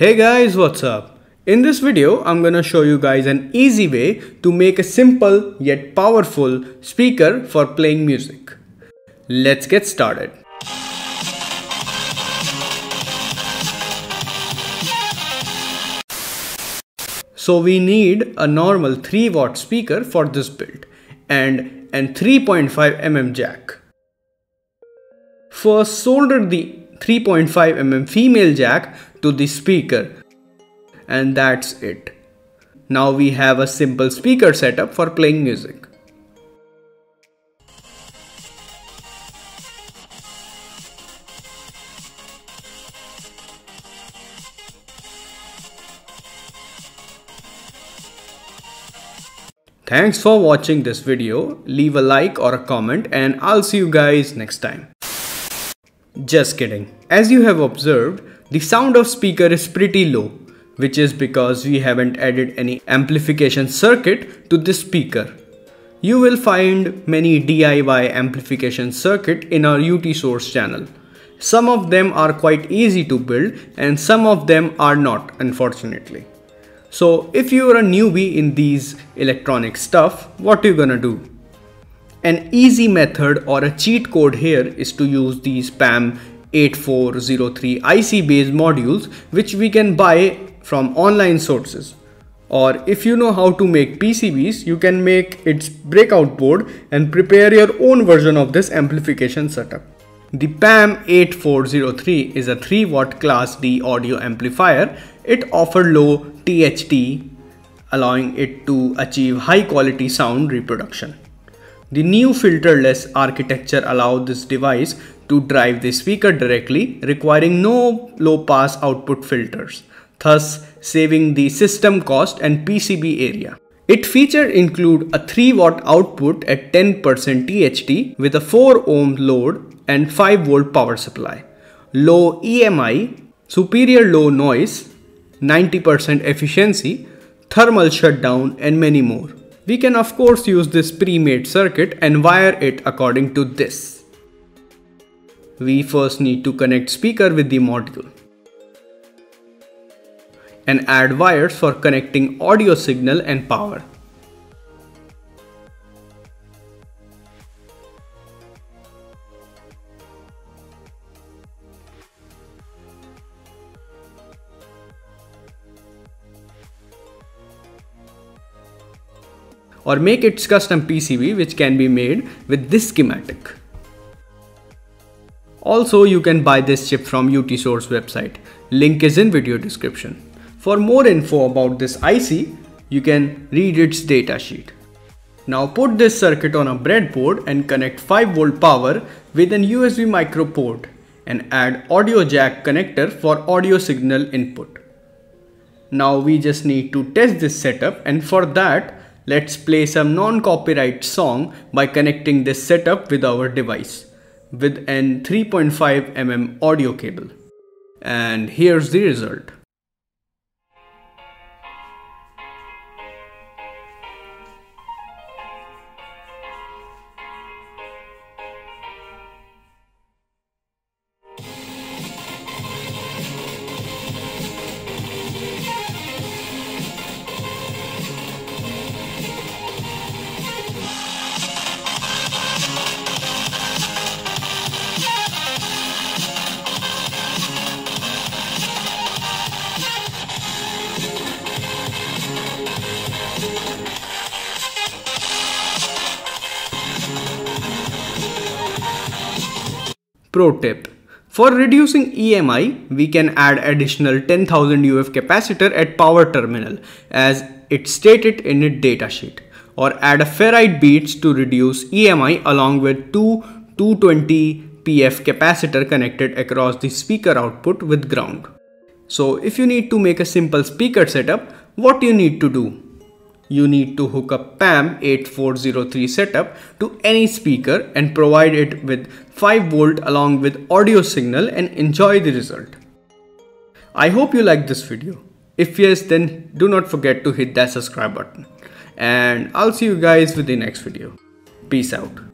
Hey guys, what's up? In this video, I'm gonna show you guys an easy way to make a simple yet powerful speaker for playing music. Let's get started. So we need a normal 3 watt speaker for this build and a 3.5 mm jack. First, solder the 3.5 mm female jack to the speaker, and that's it. Now we have a simple speaker setup for playing music. Thanks for watching this video. Leave a like or a comment, and I'll see you guys next time. Just kidding. As you have observed, the sound of speaker is pretty low, which is because we haven't added any amplification circuit to this speaker. You will find many DIY amplification circuit in our UTSource channel. Some of them are quite easy to build and some of them are not, unfortunately. So if you are a newbie in these electronic stuff, what are you gonna do? An easy method or a cheat code here is to use these PAM8403 IC based modules, which we can buy from online sources, or if you know how to make PCBs, you can make its breakout board and prepare your own version of this amplification setup. The PAM8403 is a 3 watt class D audio amplifier. It offers low THD, allowing it to achieve high quality sound reproduction. The new filterless architecture allows this device to drive the speaker directly, requiring no low pass output filters, thus saving the system cost and PCB area. Its features include a 3 watt output at 10% THD with a 4 ohm load and 5 volt power supply, low EMI, superior low noise, 90% efficiency, thermal shutdown, and many more. We can of course use this pre-made circuit and wire it according to this. We first need to connect speaker with the module and add wires for connecting audio signal and power. Or make its custom PCB, which can be made with this schematic. Also, you can buy this chip from UTSource website. Link is in video description. For more info about this IC, you can read its data sheet. Now put this circuit on a breadboard and connect 5 volt power with an USB micro port and add audio jack connector for audio signal input. Now we just need to test this setup, and for that, let's play some non-copyright song by connecting this setup with our device with an 3.5 mm audio cable. And here's the result. Pro tip: for reducing EMI, we can add additional 10,000 UF capacitor at power terminal as it's stated in its data sheet, or add a ferrite beads to reduce EMI along with two 220 PF capacitor connected across the speaker output with ground. So if you need to make a simple speaker setup, what you need to do? You need to hook up PAM8403 setup to any speaker and provide it with 5 volt along with audio signal and enjoy the result. I hope you liked this video. If yes, then do not forget to hit that subscribe button, and I'll see you guys with the next video. Peace out.